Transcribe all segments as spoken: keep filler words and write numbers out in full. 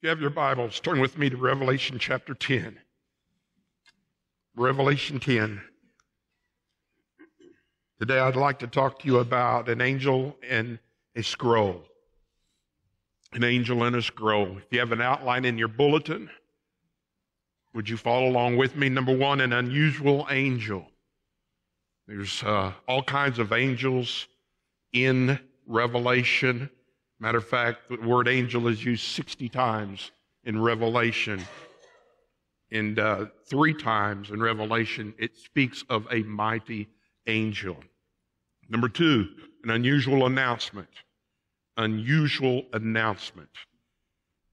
If you have your Bibles, turn with me to Revelation chapter ten. Revelation ten. Today I'd like to talk to you about an angel and a scroll. An angel and a scroll. If you have an outline in your bulletin, would you follow along with me? Number one, an unusual angel. There's uh, all kinds of angels in Revelation. Matter of fact, the word angel is used sixty times in Revelation. And uh, three times in Revelation, it speaks of a mighty angel. Number two, an unusual announcement. Unusual announcement.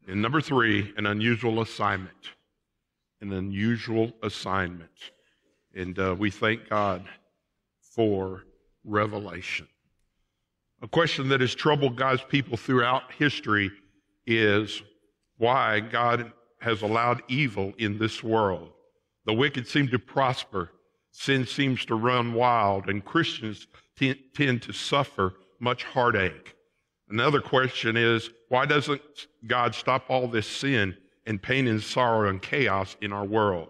And number three, an unusual assignment. An unusual assignment. And uh, we thank God for Revelation. A question that has troubled God's people throughout history is why God has allowed evil in this world. The wicked seem to prosper, sin seems to run wild, and Christians tend to suffer much heartache. Another question is, why doesn't God stop all this sin and pain and sorrow and chaos in our world?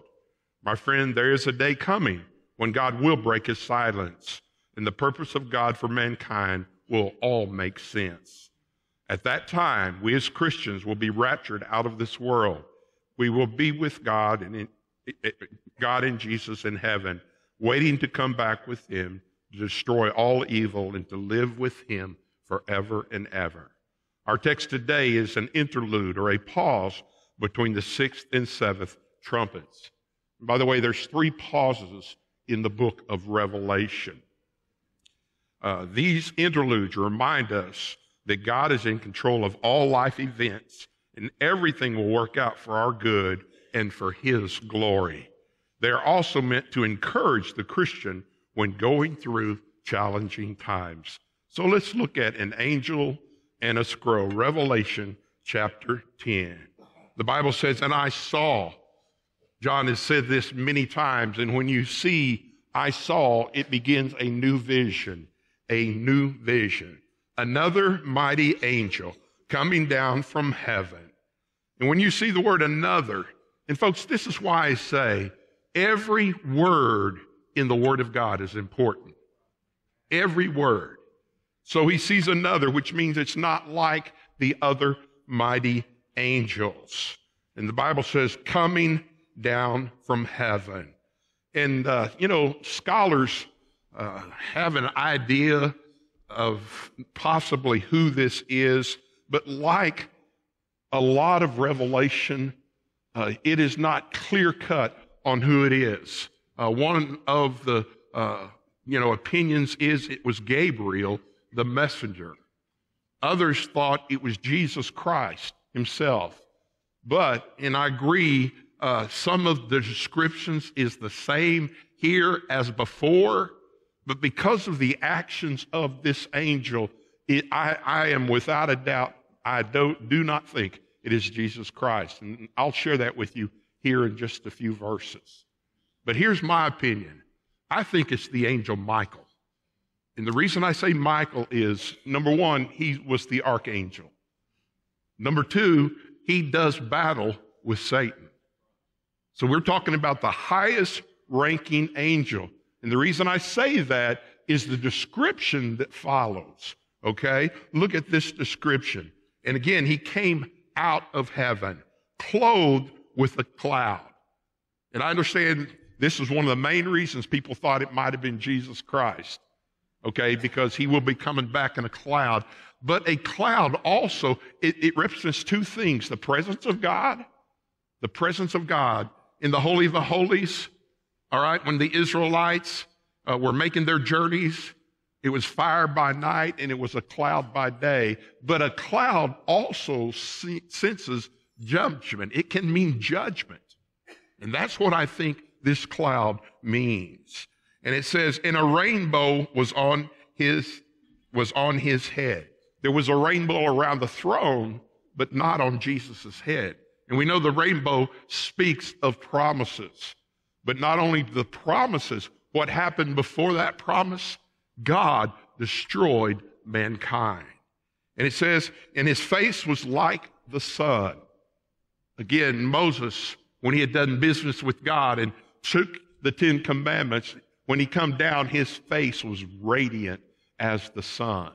My friend, there is a day coming when God will break his silence, and the purpose of God for mankind will all make sense. At that time, we as Christians will be raptured out of this world. We will be with God and in, God and Jesus in heaven, waiting to come back with him to destroy all evil and to live with him forever and ever. Our text today is an interlude or a pause between the sixth and seventh trumpets. And by the way, there's three pauses in the book of Revelation. Uh, these interludes remind us that God is in control of all life events, and everything will work out for our good and for his glory. They are also meant to encourage the Christian when going through challenging times. So let's look at an angel and a scroll, Revelation chapter ten. The Bible says, and I saw. John has said this many times, and when you see I saw, it begins a new vision, a new vision. Another mighty angel coming down from heaven. And when you see the word another, and folks, this is why I say every word in the Word of God is important. Every word. So he sees another, which means it's not like the other mighty angels. And the Bible says, coming down from heaven. And, uh, you know, scholars uh, have an idea of possibly who this is, but like a lot of Revelation, uh, it is not clear-cut on who it is. Uh, one of the, uh, you know, opinions is it was Gabriel, the messenger. Others thought it was Jesus Christ himself. But, and I agree, Uh, some of the descriptions is the same here as before, but because of the actions of this angel, it, I, I am without a doubt, I don't, do not think it is Jesus Christ. And I'll share that with you here in just a few verses. But here's my opinion. I think it's the angel Michael. And the reason I say Michael is, number one, he was the archangel. Number two, he does battle with Satan. So we're talking about the highest ranking angel. And the reason I say that is the description that follows, okay? Look at this description. And again, he came out of heaven, clothed with a cloud. And I understand this is one of the main reasons people thought it might have been Jesus Christ, okay? Because he will be coming back in a cloud. But a cloud also, it, it represents two things, the presence of God, the presence of God, in the Holy of the Holies, all right, when the Israelites uh, were making their journeys, it was fire by night and it was a cloud by day. But a cloud also se- senses judgment. It can mean judgment. And that's what I think this cloud means. And it says, and a rainbow was on his, was on his head. There was a rainbow around the throne, but not on Jesus' head. And we know the rainbow speaks of promises, but not only the promises, what happened before that promise? God destroyed mankind. And it says, and his face was like the sun. Again, Moses, when he had done business with God and took the Ten Commandments, when he come down, his face was radiant as the sun.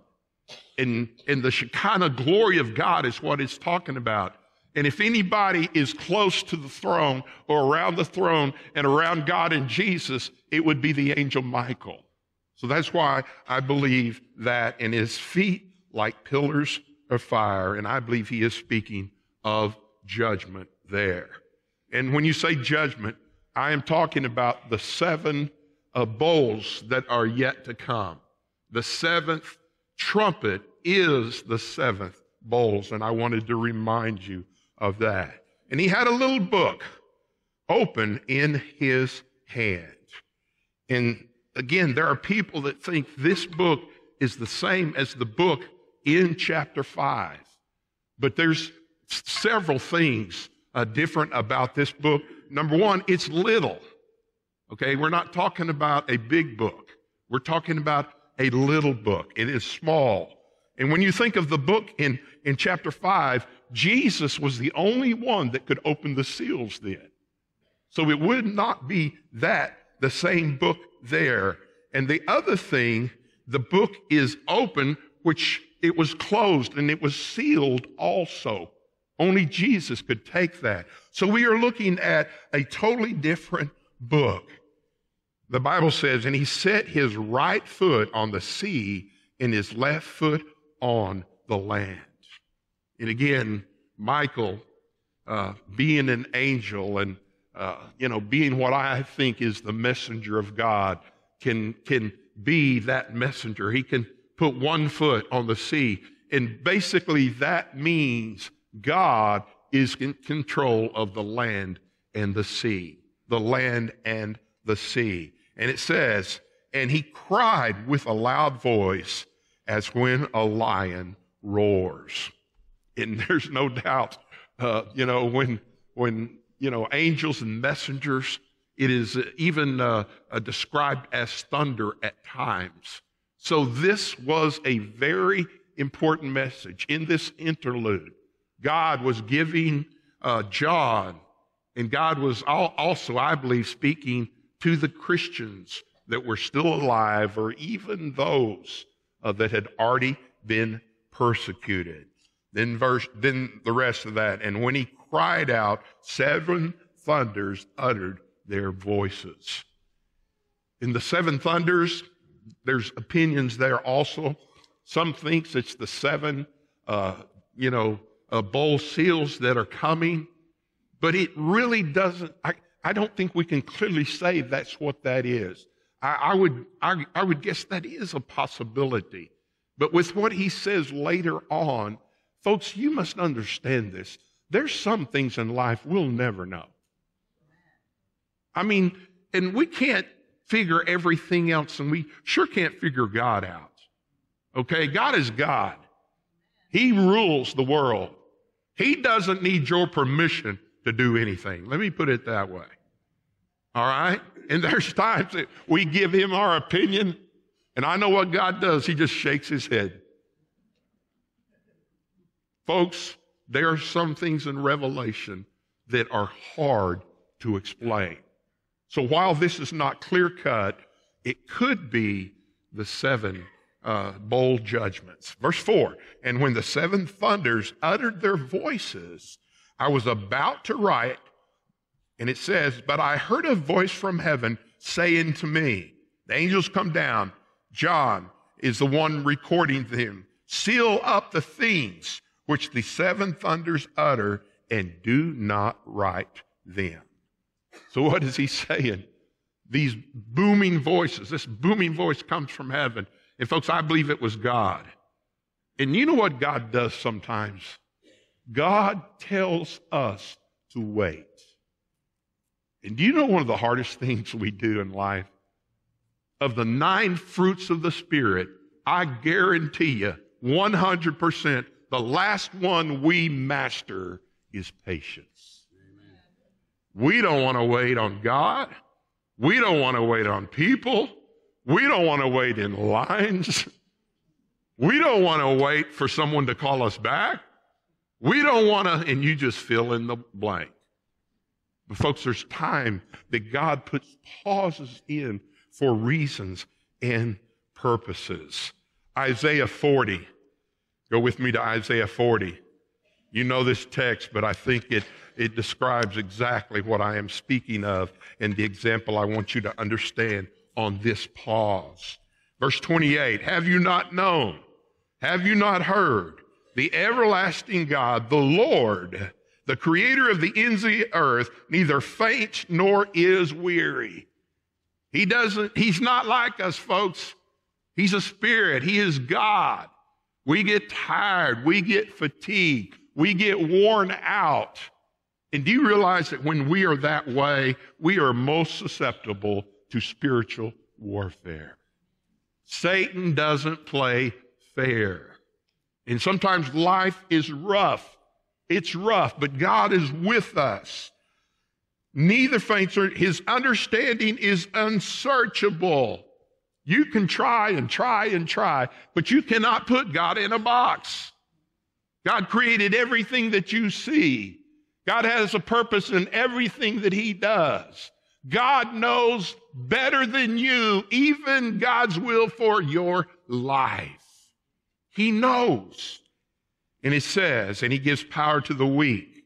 And, and the Shekinah glory of God is what it's talking about. And if anybody is close to the throne or around the throne and around God and Jesus, it would be the angel Michael. So that's why I believe that, in his feet like pillars of fire, and I believe he is speaking of judgment there. And when you say judgment, I am talking about the seven uh, bowls that are yet to come. The seventh trumpet is the seventh bowls, and I wanted to remind you of that. And he had a little book open in his hand. And again, there are people that think this book is the same as the book in chapter five. But there's several things uh, different about this book. Number one, it's little. Okay, we're not talking about a big book. We're talking about a little book. It is small. And when you think of the book in, in chapter five, Jesus was the only one that could open the seals then. So it would not be that, the same book there. And the other thing, the book is open, which it was closed and it was sealed also. Only Jesus could take that. So we are looking at a totally different book. The Bible says, and he set his right foot on the sea and his left foot on the land. And again, Michael, uh, being an angel and, uh, you know, being what I think is the messenger of God, can, can be that messenger. He can put one foot on the sea. And basically that means God is in control of the land and the sea, the land and the sea. And it says, and he cried with a loud voice, as when a lion roars. And there's no doubt, uh, you know, when, when you know, angels and messengers, it is even uh, uh, described as thunder at times. So this was a very important message in this interlude. God was giving uh, John, and God was also, I believe, speaking to the Christians that were still alive, or even those Uh, that had already been persecuted. Then verse, then the rest of that. And when he cried out, seven thunders uttered their voices. In the seven thunders, there's opinions there also. Some thinks it's the seven, uh, you know, uh, bowl seals that are coming, but it really doesn't. I, I don't think we can clearly say that's what that is. I would, I, I would guess that is a possibility. But with what he says later on, folks, you must understand this. There's some things in life we'll never know. I mean, and we can't figure everything else, and we sure can't figure God out. Okay, God is God. He rules the world. He doesn't need your permission to do anything. Let me put it that way. All right? And there's times that we give him our opinion, and I know what God does. He just shakes his head. Folks, there are some things in Revelation that are hard to explain. So while this is not clear-cut, it could be the seven uh, bowl judgments. Verse four, and when the seven thunders uttered their voices, I was about to write. And it says, but I heard a voice from heaven saying to me, the angels come down. John is the one recording them. Seal up the things which the seven thunders utter and do not write them. So what is he saying? These booming voices, this booming voice comes from heaven. And folks, I believe it was God. And you know what God does sometimes? God tells us to wait. And do you know one of the hardest things we do in life? Of the nine fruits of the Spirit, I guarantee you one hundred percent the last one we master is patience. Amen. We don't want to wait on God. We don't want to wait on people. We don't want to wait in lines. We don't want to wait for someone to call us back. We don't want to, and you just fill in the blank. But folks, there's time that God puts pauses in for reasons and purposes. Isaiah forty. Go with me to Isaiah forty. You know this text, but I think it, it describes exactly what I am speaking of and the example I want you to understand on this pause. Verse twenty-eight, have you not known? Have you not heard? The everlasting God, the Lord, the creator of the ends of the earth, neither faints nor is weary. He doesn't, he's not like us, folks. He's a spirit. He is God. We get tired. We get fatigued. We get worn out. And do you realize that when we are that way, we are most susceptible to spiritual warfare? Satan doesn't play fair. And sometimes life is rough. It's rough, but God is with us. Neither faints nor his understanding is unsearchable. You can try and try and try, but you cannot put God in a box. God created everything that you see. God has a purpose in everything that he does. God knows better than you, even God's will for your life. He knows. And it says, and he gives power to the weak.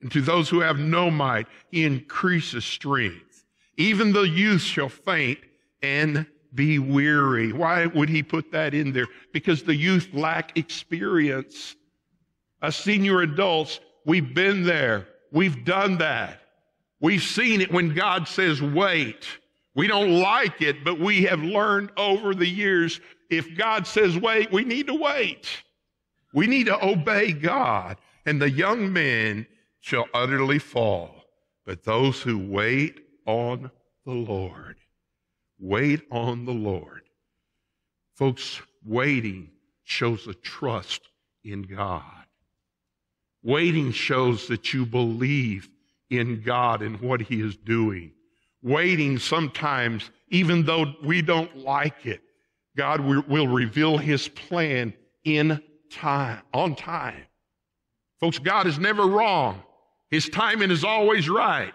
And to those who have no might, he increases strength. Even the youth shall faint and be weary. Why would he put that in there? Because the youth lack experience. Us senior adults, we've been there. We've done that. We've seen it when God says, wait. We don't like it, but we have learned over the years, if God says, wait, we need to wait. We need to obey God. And the young men shall utterly fall. But those who wait on the Lord, wait on the Lord. Folks, waiting shows a trust in God. Waiting shows that you believe in God and what he is doing. Waiting sometimes, even though we don't like it, God will reveal his plan in time, on time. Folks, God is never wrong. His timing is always right.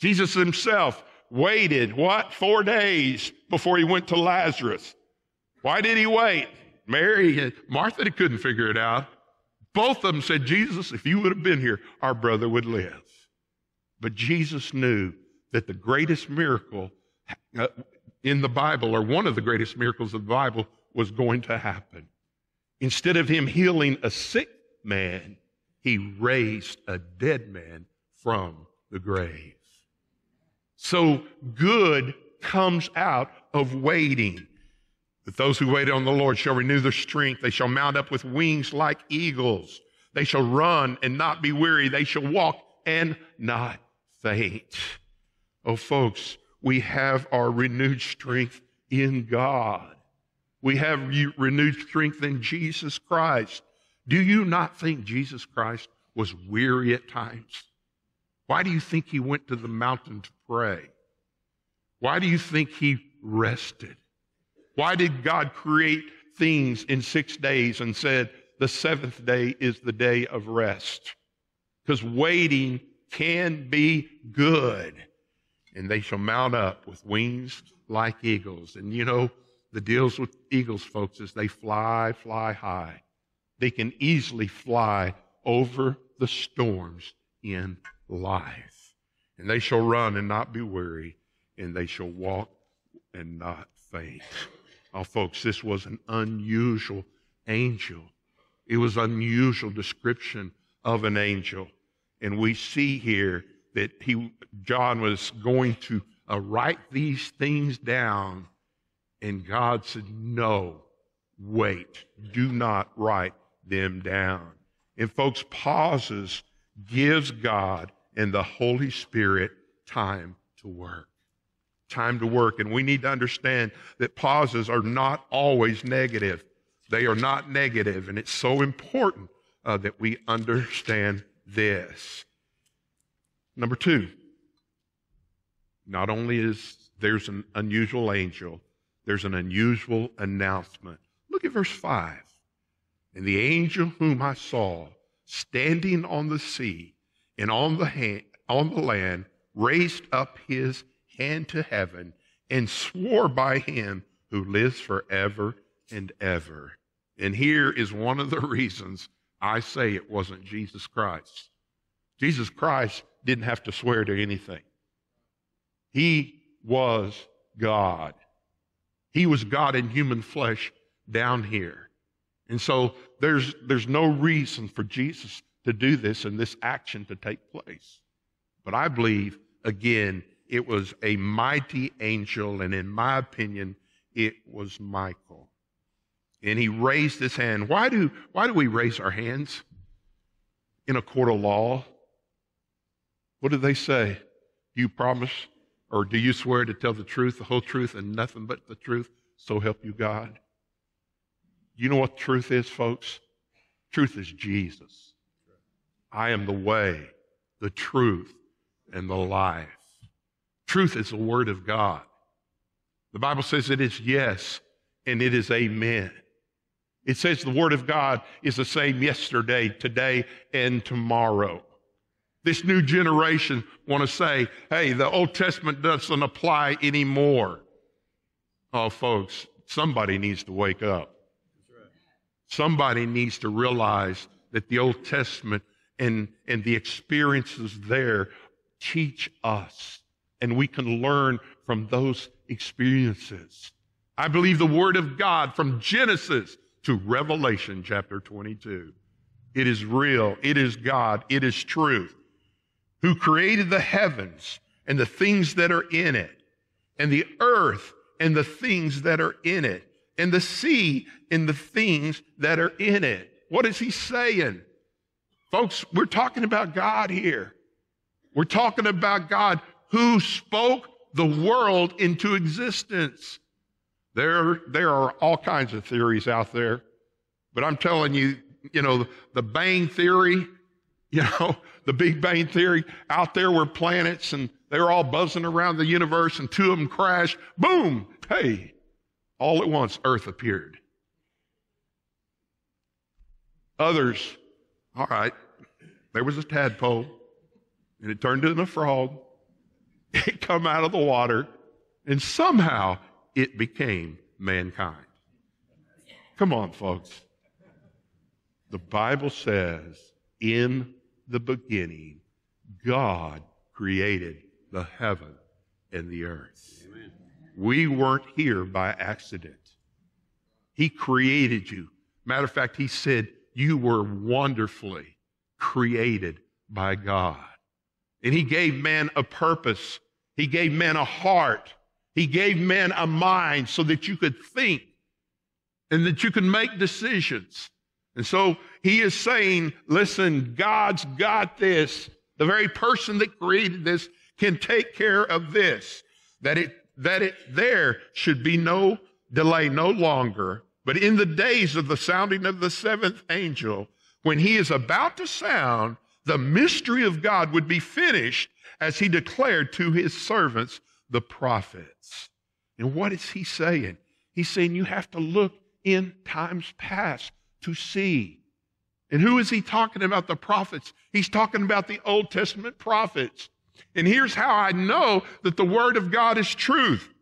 Jesus himself waited, what, four days before he went to Lazarus. Why did he wait? Mary and Martha couldn't figure it out. Both of them said, Jesus, if you would have been here, our brother would live. But Jesus knew that the greatest miracle in the Bible, or one of the greatest miracles of the Bible, was going to happen. Instead of him healing a sick man, he raised a dead man from the grave. So good comes out of waiting. But those who wait on the Lord shall renew their strength. They shall mount up with wings like eagles. They shall run and not be weary. They shall walk and not faint. Oh, folks, we have our renewed strength in God. We have renewed strength in Jesus Christ. Do you not think Jesus Christ was weary at times? Why do you think he went to the mountain to pray? Why do you think he rested? Why did God create things in six days and said the seventh day is the day of rest? Because waiting can be good. And they shall mount up with wings like eagles. And you know, the deals with eagles, folks, is they fly, fly high. They can easily fly over the storms in life. And they shall run and not be weary, and they shall walk and not faint. Oh, folks, this was an unusual angel. It was an unusual description of an angel. And we see here that he, John was going to uh, write these things down, and God said, no, wait, do not write them down. And folks, pauses gives God and the Holy Spirit time to work. Time to work. And we need to understand that pauses are not always negative. They are not negative. And it's so important uh, that we understand this. Number two, not only is there's an unusual angel, there's an unusual announcement. Look at verse five. And the angel whom I saw standing on the sea and on the, hand, on the land, raised up his hand to heaven and swore by him who lives forever and ever. And here is one of the reasons I say it wasn't Jesus Christ. Jesus Christ didn't have to swear to anything. He was God. He was God in human flesh down here. And so there's, there's no reason for Jesus to do this and this action to take place. But I believe, again, it was a mighty angel, and in my opinion, it was Michael. And he raised his hand. Why do, why do we raise our hands in a court of law? What do they say? Do you promise or do you swear to tell the truth, the whole truth, and nothing but the truth, so help you God? You know what truth is, folks? Truth is Jesus. I am the way, the truth, and the life. Truth is the Word of God. The Bible says it is yes, and it is amen. It says the Word of God is the same yesterday, today, and tomorrow. This new generation want to say, hey, the Old Testament doesn't apply anymore. Oh, folks, somebody needs to wake up. That's right. Somebody needs to realize that the Old Testament and, and the experiences there teach us, and we can learn from those experiences. I believe the Word of God from Genesis to Revelation chapter twenty-two. It is real. It is God. It is truth. Who created the heavens and the things that are in it, and the earth and the things that are in it, and the sea and the things that are in it. What is he saying? Folks, we're talking about God here. We're talking about God who spoke the world into existence. There, there are all kinds of theories out there, but I'm telling you, you know, the Bang theory, you know, the Big Bang theory, out there were planets and they were all buzzing around the universe and two of them crashed. Boom! Hey, all at once Earth appeared. Others, all right, there was a tadpole and it turned into a frog. It come out of the water and somehow it became mankind. Come on, folks. The Bible says in the beginning, God created the heaven and the earth. Amen. We weren't here by accident. He created you. Matter of fact, he said you were wonderfully created by God. And he gave man a purpose. He gave man a heart. He gave man a mind so that you could think and that you can make decisions. And so he is saying, listen, God's got this. The very person that created this can take care of this. That it, that it there should be no delay, no longer. But in the days of the sounding of the seventh angel, when he is about to sound, the mystery of God would be finished as he declared to his servants, the prophets. And what is he saying? He's saying you have to look in times past to see. And who is he talking about? The prophets. He's talking about the Old Testament prophets. And here's how I know that the Word of God is truth.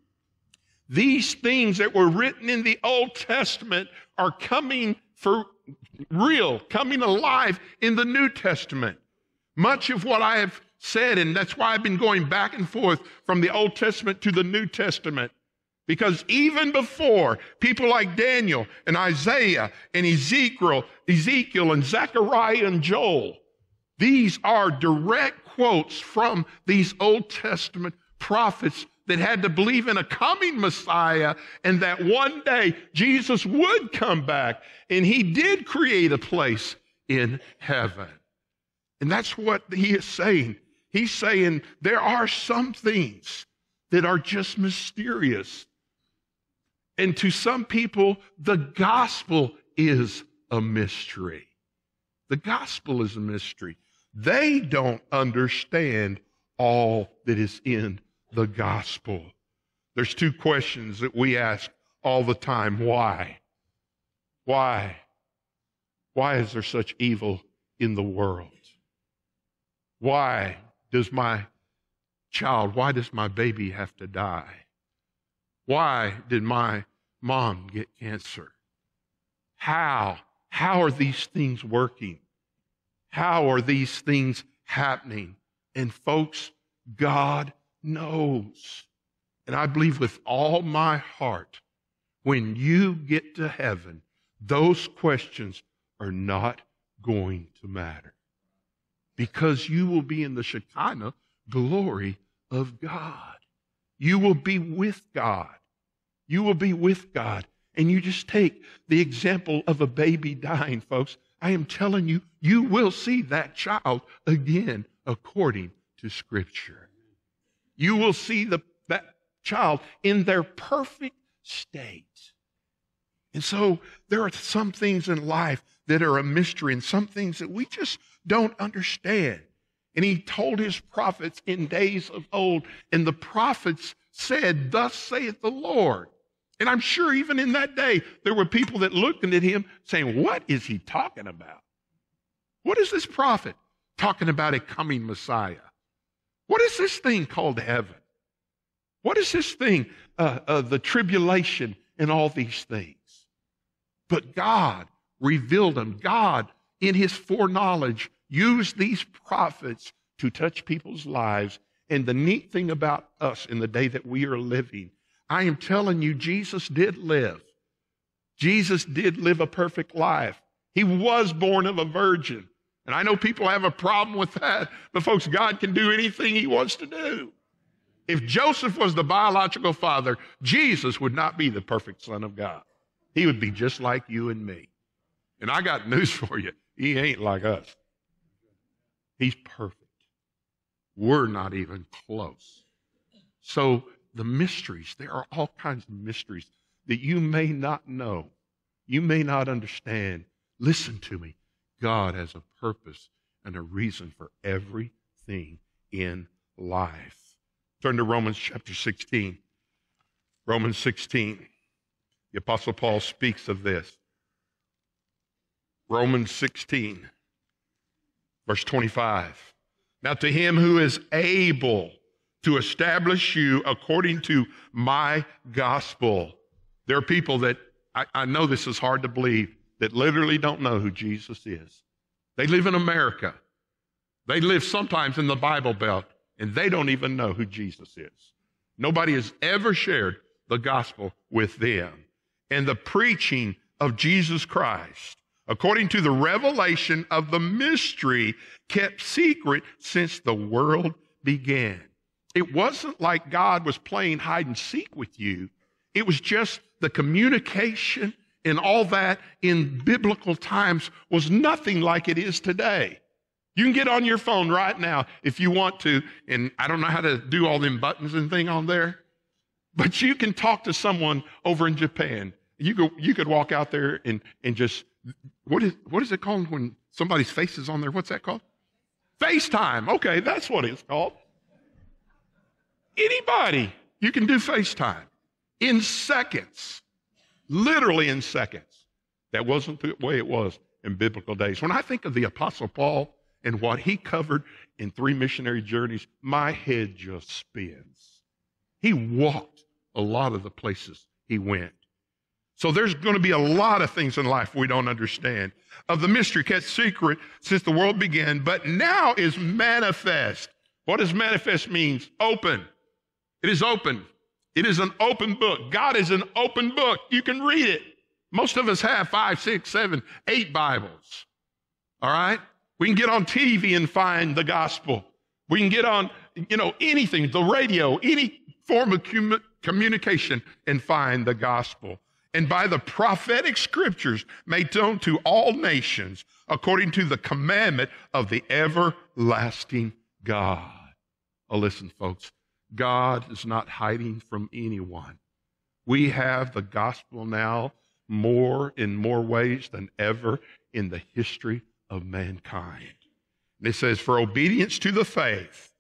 These things that were written in the Old Testament are coming for real, coming alive in the New Testament. Much of what I have said, and that's why I've been going back and forth from the Old Testament to the New Testament, because even before people like Daniel and Isaiah and Ezekiel, Ezekiel and Zechariah and Joel, these are direct quotes from these Old Testament prophets that had to believe in a coming Messiah and that one day Jesus would come back, and he did create a place in heaven. And that's what he is saying. He's saying there are some things that are just mysterious. And to some people, the gospel is a mystery. The gospel is a mystery. They don't understand all that is in the gospel. There's two questions that we ask all the time. Why? Why? Why is there such evil in the world. Why does my child, why does my baby have to die? Why did my mom get cancer? How? How are these things working? How are these things happening? And folks, God knows. And I believe with all my heart, when you get to heaven, those questions are not going to matter, because you will be in the Shekinah glory of God. You will be with God. You will be with God. And you just take the example of a baby dying, folks. I am telling you, you will see that child again according to Scripture. You will see the, that child in their perfect state. And so there are some things in life that are a mystery, and some things that we just don't understand. And he told his prophets in days of old, and the prophets said, "Thus saith the Lord." And I'm sure even in that day, there were people that looked at him saying, what is he talking about? What is this prophet talking about a coming Messiah? What is this thing called heaven? What is this thing, uh, uh, the tribulation and all these things? But God revealed them. God, in his foreknowledge, used these prophets to touch people's lives. And the neat thing about us in the day that we are living, I am telling you, Jesus did live. Jesus did live a perfect life. He was born of a virgin. And I know people have a problem with that, but folks, God can do anything he wants to do. If Joseph was the biological father, Jesus would not be the perfect Son of God. He would be just like you and me. And I got news for you. He ain't like us. He's perfect. We're not even close. So, the mysteries, there are all kinds of mysteries that you may not know. You may not understand. Listen to me. God has a purpose and a reason for everything in life. Turn to Romans chapter sixteen. Romans sixteen. The Apostle Paul speaks of this. Romans sixteen, verse twenty-five. Now to him who is able to establish you according to my gospel. There are people that, I, I know this is hard to believe, that literally don't know who Jesus is. They live in America. They live sometimes in the Bible Belt, and they don't even know who Jesus is. Nobody has ever shared the gospel with them. And the preaching of Jesus Christ, according to the revelation of the mystery kept secret since the world began. It wasn't like God was playing hide and seek with you. It was just the communication and all that in biblical times was nothing like it is today. You can get on your phone right now if you want to, and I don't know how to do all them buttons and thing on there, but you can talk to someone over in Japan. You go, you could walk out there and, and just, what is, what is it called when somebody's face is on there? What's that called? FaceTime. Okay, that's what it's called. Anybody, you can do FaceTime in seconds, literally in seconds. That wasn't the way it was in biblical days. When I think of the Apostle Paul and what he covered in three missionary journeys, my head just spins. He walked a lot of the places he went. So there's going to be a lot of things in life we don't understand. Of the mystery kept secret since the world began, but now is manifest. What does manifest mean? Open. It is open. It is an open book. God is an open book. You can read it. Most of us have five, six, seven, eight Bibles. All right? We can get on T V and find the gospel. We can get on, you know, anything, the radio, any form of com- communication and find the gospel. And by the prophetic scriptures made known to all nations according to the commandment of the everlasting God. Oh, listen, folks. God is not hiding from anyone. We have the gospel now more in more ways than ever in the history of mankind. And it says, for obedience to the faith,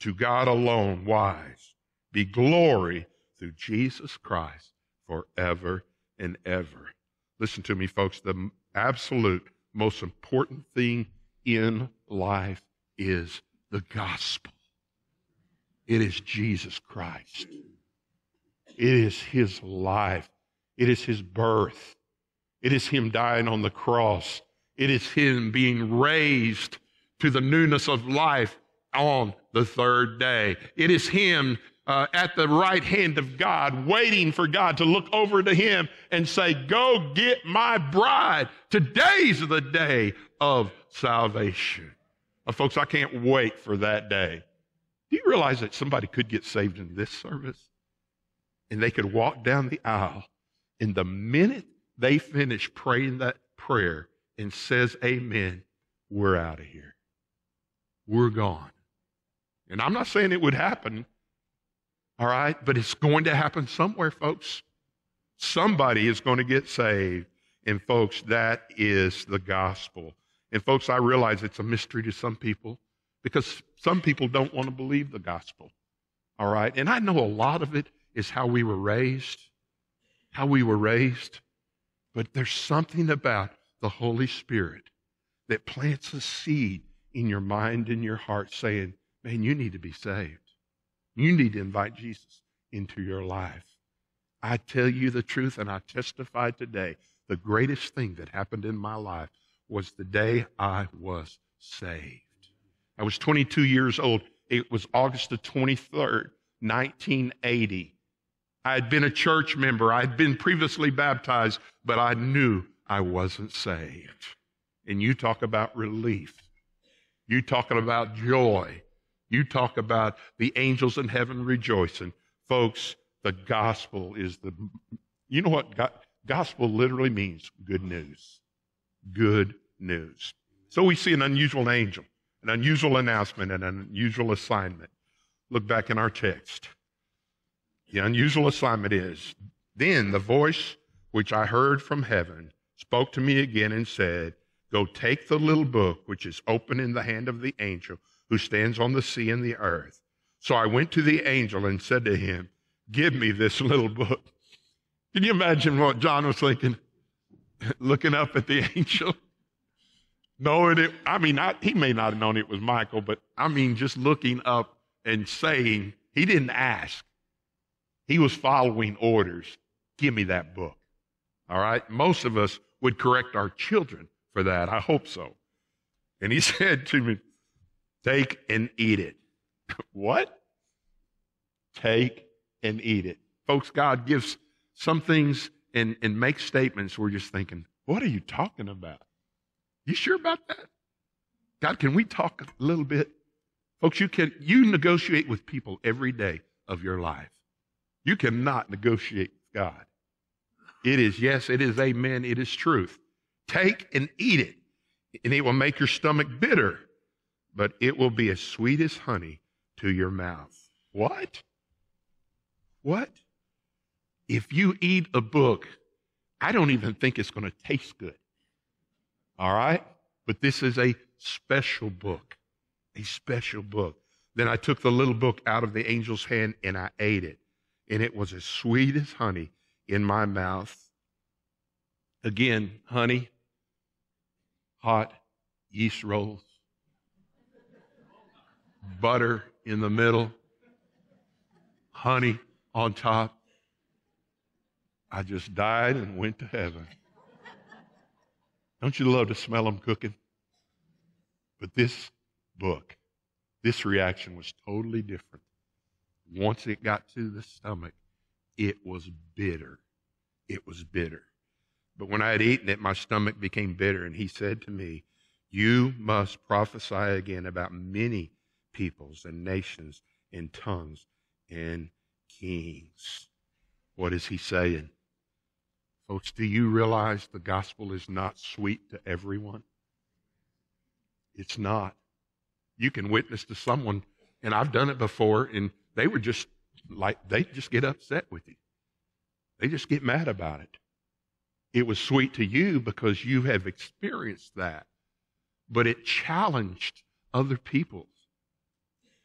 to God alone wise, be glory through Jesus Christ forever and ever. Listen to me, folks. The absolute most important thing in life is the gospel. It is Jesus Christ. It is his life. It is his birth. It is him dying on the cross. It is him being raised to the newness of life on the third day. It is him uh, at the right hand of God, waiting for God to look over to him and say, "Go get my bride. Today's the day of salvation." Uh, folks, I can't wait for that day. Do you realize that somebody could get saved in this service? And they could walk down the aisle, and the minute they finish praying that prayer and says amen, we're out of here. We're gone. And I'm not saying it would happen, all right? But it's going to happen somewhere, folks. Somebody is going to get saved. And folks, that is the gospel. And folks, I realize it's a mystery to some people because some people don't want to believe the gospel, all right? And I know a lot of it is how we were raised, how we were raised. But there's something about the Holy Spirit that plants a seed in your mind and your heart saying, man, you need to be saved. You need to invite Jesus into your life. I tell you the truth, and I testify today, the greatest thing that happened in my life was the day I was saved. I was twenty-two years old. It was August the twenty-third, nineteen eighty. I had been a church member. I had been previously baptized, but I knew I wasn't saved. And you talk about relief. You talking about joy. You talk about the angels in heaven rejoicing. Folks, the gospel is the, you know what? Go, gospel literally means good news. Good news. So we see an unusual angel, an unusual announcement, and an unusual assignment. Look back in our text. The unusual assignment is, then the voice which I heard from heaven spoke to me again and said, "Go take the little book which is open in the hand of the angel who stands on the sea and the earth." So I went to the angel and said to him, "Give me this little book." Can you imagine what John was thinking, looking up at the angel? Knowing it, I mean, I, he may not have known it was Michael, but I mean, just looking up and saying, he didn't ask. He was following orders. Give me that book. All right? Most of us would correct our children for that. I hope so. And he said to me, "Take and eat it." What? Take and eat it. Folks, God gives some things and, and makes statements we're just thinking, what are you talking about? You sure about that? God, can we talk a little bit? Folks, you can, you negotiate with people every day of your life. You cannot negotiate with God. It is yes, it is amen, it is truth. Take and eat it, and it will make your stomach bitter, but it will be as sweet as honey to your mouth. What? What? If you eat a book, I don't even think it's going to taste good. All right? But this is a special book, a special book. Then I took the little book out of the angel's hand, and I ate it, and it was as sweet as honey in my mouth. Again, honey, hot yeast rolls, butter in the middle, honey on top. I just died and went to heaven. Don't you love to smell them cooking? But this book, this reaction was totally different. Once it got to the stomach, it was bitter. It was bitter. But when I had eaten it, my stomach became bitter, and he said to me, "You must prophesy again about many peoples and nations and tongues and kings." What is he saying? Folks, do you realize the gospel is not sweet to everyone? It's not. You can witness to someone, and I've done it before, and they were just like, they just get upset with you. They just get mad about it. It was sweet to you because you have experienced that, but it challenged other people.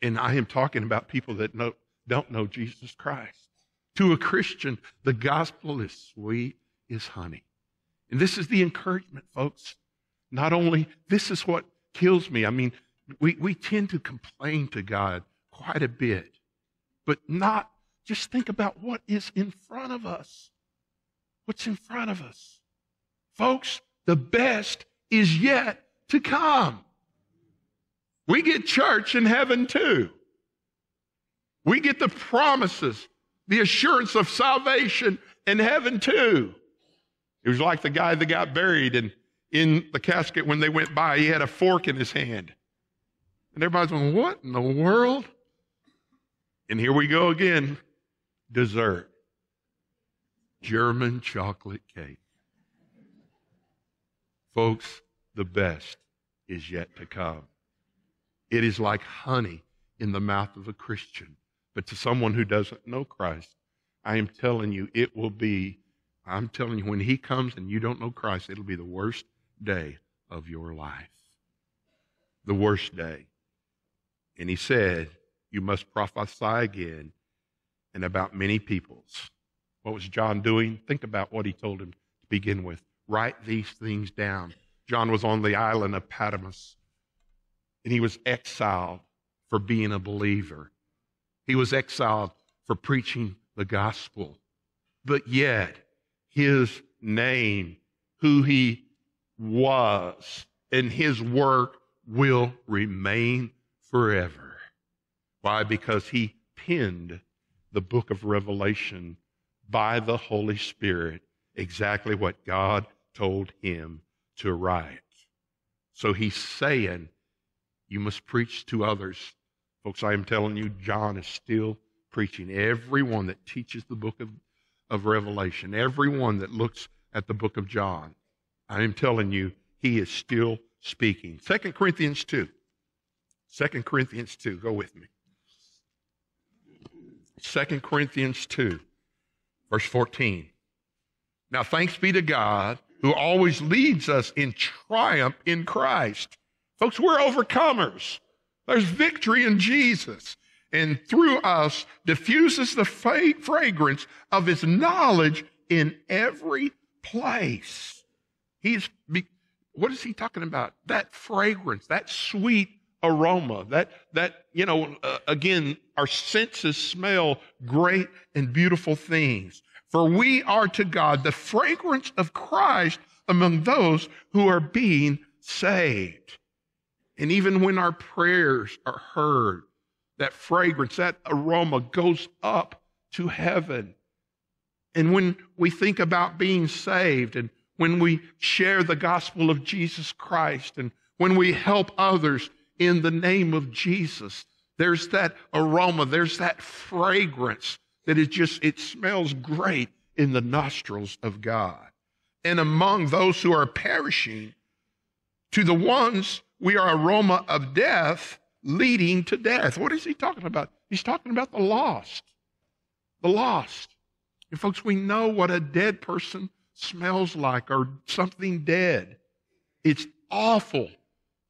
And I am talking about people that know, don't know Jesus Christ. To a Christian, the gospel is sweet as honey. And this is the encouragement, folks. Not only, this is what kills me. I mean, we, we tend to complain to God quite a bit, but not just think about what is in front of us. What's in front of us? Folks, the best is yet to come. We get church in heaven too. We get the promises, the assurance of salvation in heaven too. It was like the guy that got buried, and in the casket when they went by, he had a fork in his hand. And everybody's going, what in the world? And here we go again. Dessert. German chocolate cake. Folks, the best is yet to come. It is like honey in the mouth of a Christian. But to someone who doesn't know Christ, I am telling you, it will be, I'm telling you, when he comes and you don't know Christ, it'll be the worst day of your life. The worst day. And he said, you must prophesy again and about many peoples. What was John doing? Think about what he told him to begin with. Write these things down. John was on the island of Patmos, and he was exiled for being a believer. He was exiled for preaching the gospel. But yet, his name, who he was, and his work will remain forever. Why? Because he penned the book of Revelation by the Holy Spirit, exactly what God told him to write. So he's saying, you must preach to others. Folks, I am telling you, John is still preaching. Everyone that teaches the book of, of Revelation, everyone that looks at the book of John, I am telling you, he is still speaking. Second Corinthians two. Second Corinthians two. Go with me. Second Corinthians two. Verse fourteen. Now thanks be to God who always leads us in triumph in Christ. Folks, we're overcomers. There's victory in Jesus. And through us diffuses the fragrance of his knowledge in every place. He's, what is he talking about? That fragrance, that sweet aroma, that, that you know, uh, again, our senses smell great and beautiful things. For we are to God the fragrance of Christ among those who are being saved. And even when our prayers are heard, that fragrance, that aroma goes up to heaven. And when we think about being saved, and when we share the gospel of Jesus Christ, and when we help others in the name of Jesus, there's that aroma, there's that fragrance that is just, it smells great in the nostrils of God. And among those who are perishing, to the ones we are aroma of death leading to death. What is he talking about? He's talking about the lost. The lost. And folks, we know what a dead person smells like, or something dead. It's awful.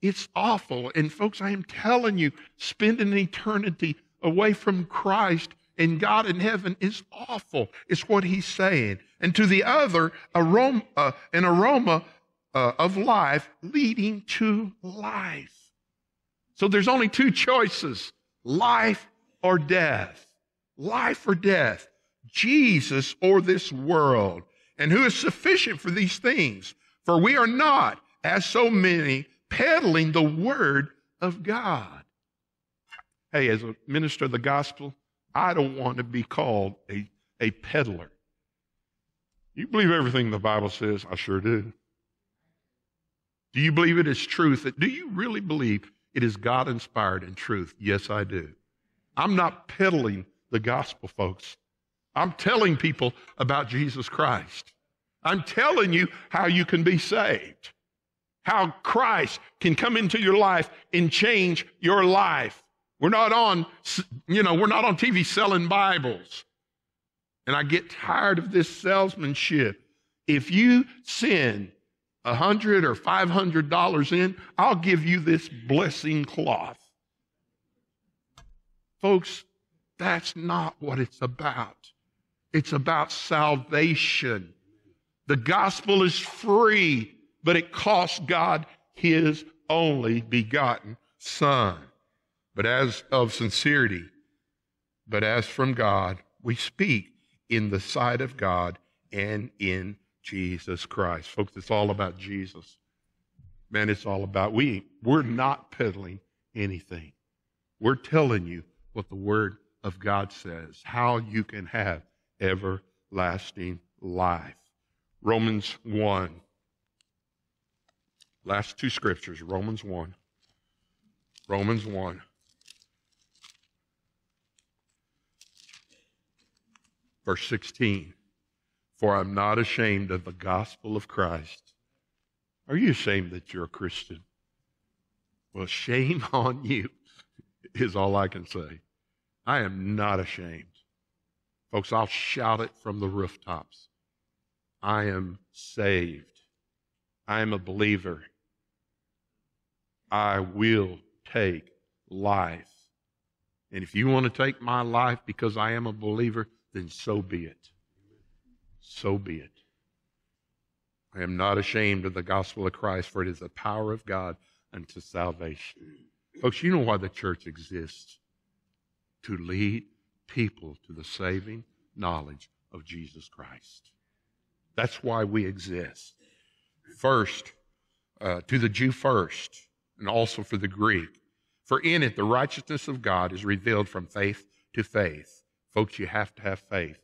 It's awful. And folks, I am telling you, spending an eternity away from Christ and God in heaven is awful. It's what he's saying. And to the other, aroma, uh, an aroma uh, of life leading to life. So there's only two choices, life or death. Life or death, Jesus or this world. And who is sufficient for these things? For we are not, as so many, peddling the word of God. Hey, as a minister of the gospel, I don't want to be called a, a peddler. You believe everything the Bible says? I sure do. Do you believe it is truth? Do you really believe it is God-inspired and truth? Yes, I do. I'm not peddling the gospel, folks. I'm telling people about Jesus Christ. I'm telling you how you can be saved. How Christ can come into your life and change your life. We're not on, you know, we're not on T V selling Bibles. And I get tired of this salesmanship. If you sin a hundred or five hundred dollars in, I'll give you this blessing cloth. Folks, that's not what it's about. It's about salvation. The gospel is free, but it costs God his only begotten Son, but as of sincerity, but as from God, we speak in the sight of God and in Jesus Christ. Folks, it's all about Jesus. Man, it's all about, we, we're not peddling anything. We're telling you what the Word of God says, how you can have everlasting life. Romans one. Last two scriptures, Romans one. Romans one. Verse sixteen. For I'm not ashamed of the gospel of Christ. Are you ashamed that you're a Christian? Well, shame on you is all I can say. I am not ashamed. Folks, I'll shout it from the rooftops. I am saved. I am a believer. I will take life. And if you want to take my life because I am a believer, then so be it. So be it. I am not ashamed of the gospel of Christ, for it is the power of God unto salvation. Folks, you know why the church exists? To lead people to the saving knowledge of Jesus Christ. That's why we exist. First, uh, to the Jew first, and also for the Greek. For in it, the righteousness of God is revealed from faith to faith. Folks, you have to have faith.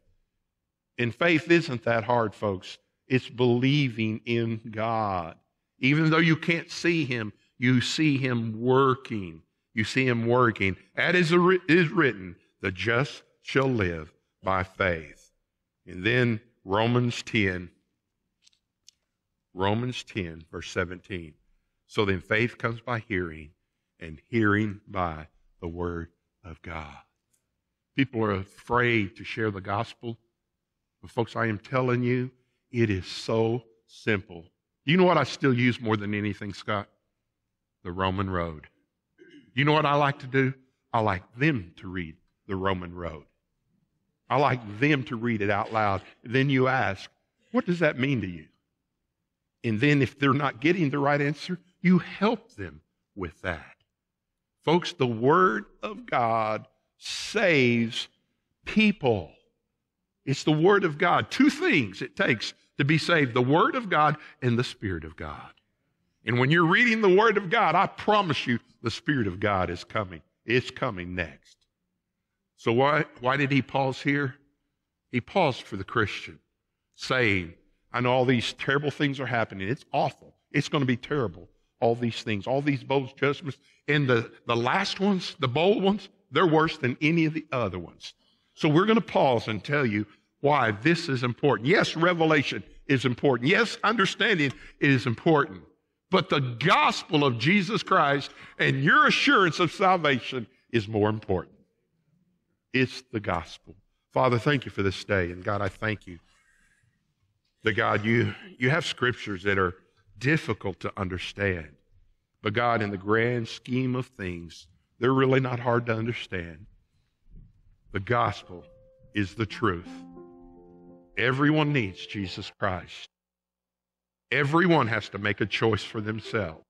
And faith isn't that hard, folks. It's believing in God. Even though you can't see Him, you see Him working. You see Him working. As is written, the just shall live by faith. And then Romans ten. Romans ten, verse seventeen. So then faith comes by hearing, and hearing by the Word of God. People are afraid to share the gospel. But folks, I am telling you, it is so simple. You know what I still use more than anything, Scott? The Roman road. You know what I like to do? I like them to read the Roman road. I like them to read it out loud. Then you ask, what does that mean to you? And then if they're not getting the right answer, you help them with that. Folks, the Word of God saves people. It's the Word of God. Two things it takes to be saved, the Word of God and the Spirit of God. And when you're reading the Word of God, I promise you the Spirit of God is coming. It's coming next. So why, why did he pause here? He paused for the Christian, saying, I know all these terrible things are happening. It's awful. It's going to be terrible. All these things, all these bold judgments. And the, the last ones, the bold ones, they're worse than any of the other ones. So we're going to pause and tell you why this is important. Yes, revelation is important. Yes, understanding is important. But the gospel of Jesus Christ and your assurance of salvation is more important. It's the gospel. Father, thank you for this day. And God, I thank you that, God, you, you have scriptures that are difficult to understand. But God, in the grand scheme of things, they're really not hard to understand. The gospel is the truth. Everyone needs Jesus Christ. Everyone has to make a choice for themselves.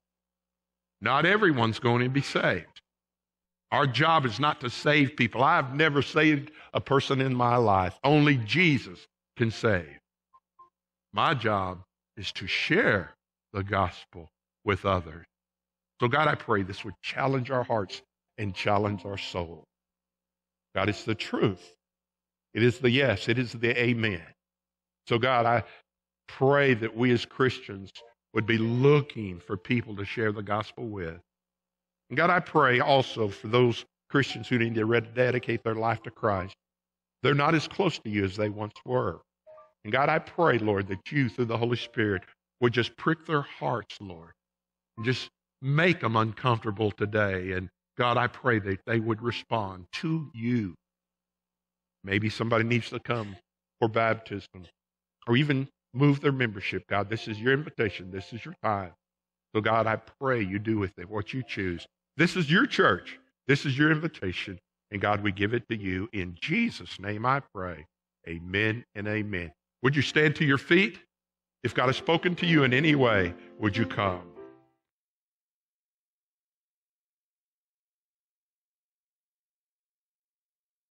Not everyone's going to be saved. Our job is not to save people. I've never saved a person in my life. Only Jesus can save. My job is to share the gospel with others. So God, I pray this would challenge our hearts and challenge our soul. God, it's the truth. It is the yes. It is the amen. So God, I pray that we as Christians would be looking for people to share the gospel with. And God, I pray also for those Christians who need to dedicate their life to Christ. They're not as close to you as they once were. And God, I pray, Lord, that you, through the Holy Spirit, would just prick their hearts, Lord, and just make them uncomfortable today. And God, I pray that they would respond to you. Maybe somebody needs to come for baptism or even move their membership. God, this is your invitation. This is your time. So God, I pray you do with it what you choose. This is your church. This is your invitation. And God, we give it to you. In Jesus' name I pray. Amen and amen. Would you stand to your feet? If God has spoken to you in any way, would you come?